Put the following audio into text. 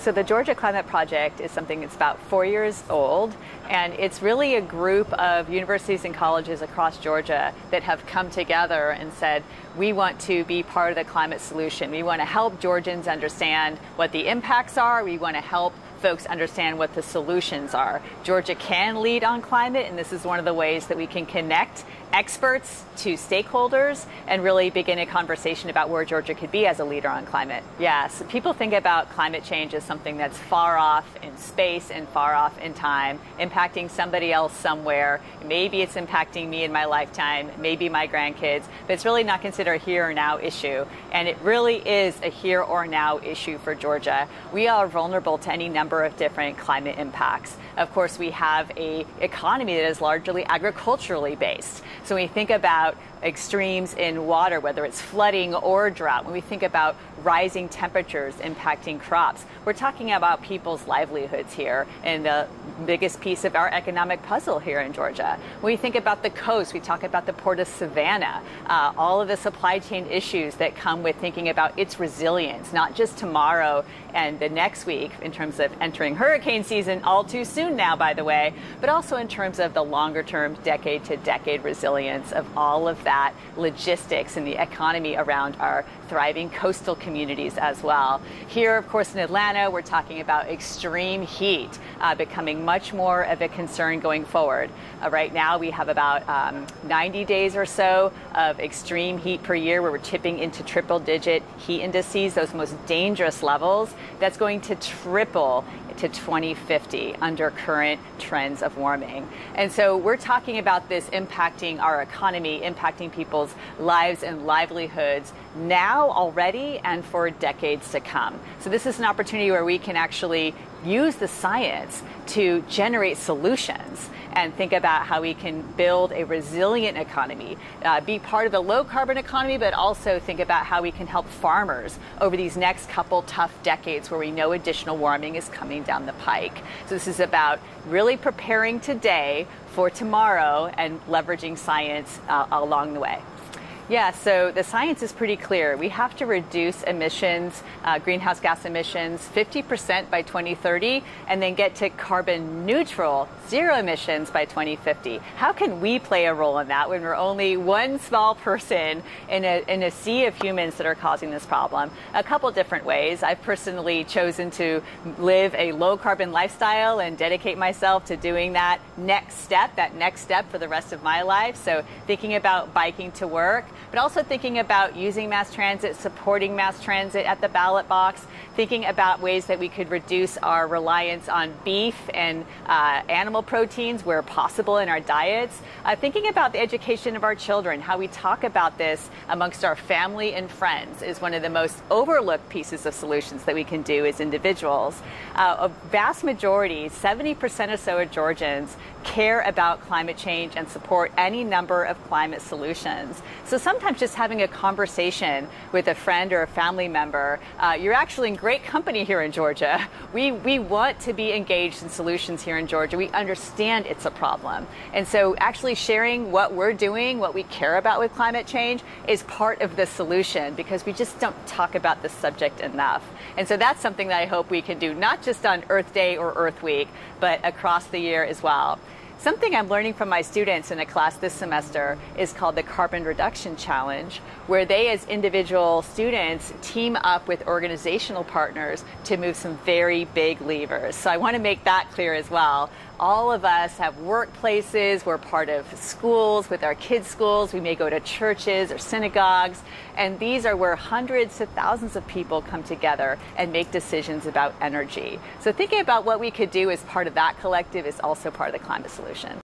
So the Georgia Climate Project is something that's about 4 years old, and it's really a group of universities and colleges across Georgia that have come together and said, we want to be part of the climate solution. We want to help Georgians understand what the impacts are. We want to help folks understand what the solutions are. Georgia can lead on climate, and this is one of the ways that we can connect experts to stakeholders and really begin a conversation about where Georgia could be as a leader on climate. Yes, people think about climate change as something that's far off in space and far off in time, impacting somebody else somewhere. Maybe it's impacting me in my lifetime, maybe my grandkids, but it's really not considered a here or now issue. And it really is a here or now issue for Georgia. We are vulnerable to any number of different climate impacts. Of course, we have an economy that is largely agriculturally based. So when we think about extremes in water, whether it's flooding or drought, when we think about rising temperatures impacting crops, we're talking about people's livelihoods here and the biggest piece of our economic puzzle here in Georgia. When we think about the coast, we talk about the Port of Savannah, all of the supply chain issues that come with thinking about its resilience, not just tomorrow and the next week in terms of entering hurricane season all too soon now, by the way, but also in terms of the longer term decade to decade resilience of all of that logistics and the economy around our thriving coastal communities as well. Here, of course, in Atlanta, we're talking about extreme heat becoming much more of a concern going forward. Right now, we have about 90 days or so of extreme heat per year where we're tipping into triple-digit heat indices, those most dangerous levels. That's going to triple to 2050 under current trends of warming. And so we're talking about this impacting our economy, impacting people's lives and livelihoods now already and for decades to come. So this is an opportunity where we can actually use the science to generate solutions and think about how we can build a resilient economy, be part of the low carbon economy, but also think about how we can help farmers over these next couple tough decades where we know additional warming is coming down the pike. So this is about really preparing today for tomorrow and leveraging science along the way. Yeah, so the science is pretty clear. We have to reduce emissions, greenhouse gas emissions, 50% by 2030, and then get to carbon neutral, zero emissions by 2050. How can we play a role in that when we're only one small person in a sea of humans that are causing this problem? A couple different ways. I've personally chosen to live a low carbon lifestyle and dedicate myself to doing that next step for the rest of my life. So thinking about biking to work, but also thinking about using mass transit, supporting mass transit at the ballot box, thinking about ways that we could reduce our reliance on beef and animal proteins where possible in our diets, thinking about the education of our children, how we talk about this amongst our family and friends is one of the most overlooked pieces of solutions that we can do as individuals. A vast majority, 70% or so of Georgians, care about climate change and support any number of climate solutions. So sometimes just having a conversation with a friend or a family member, you're actually in great company here in Georgia. We want to be engaged in solutions here in Georgia. We understand it's a problem. And so actually sharing what we're doing, what we care about with climate change is part of the solution because we just don't talk about this subject enough. And so that's something that I hope we can do, not just on Earth Day or Earth Week, but across the year as well. Something I'm learning from my students in a class this semester is called the Carbon Reduction Challenge, where they as individual students team up with organizational partners to move some very big levers. So I want to make that clear as well. All of us have workplaces, we're part of schools, with our kids' schools, we may go to churches or synagogues, and these are where hundreds to thousands of people come together and make decisions about energy. So thinking about what we could do as part of that collective is also part of the climate solution.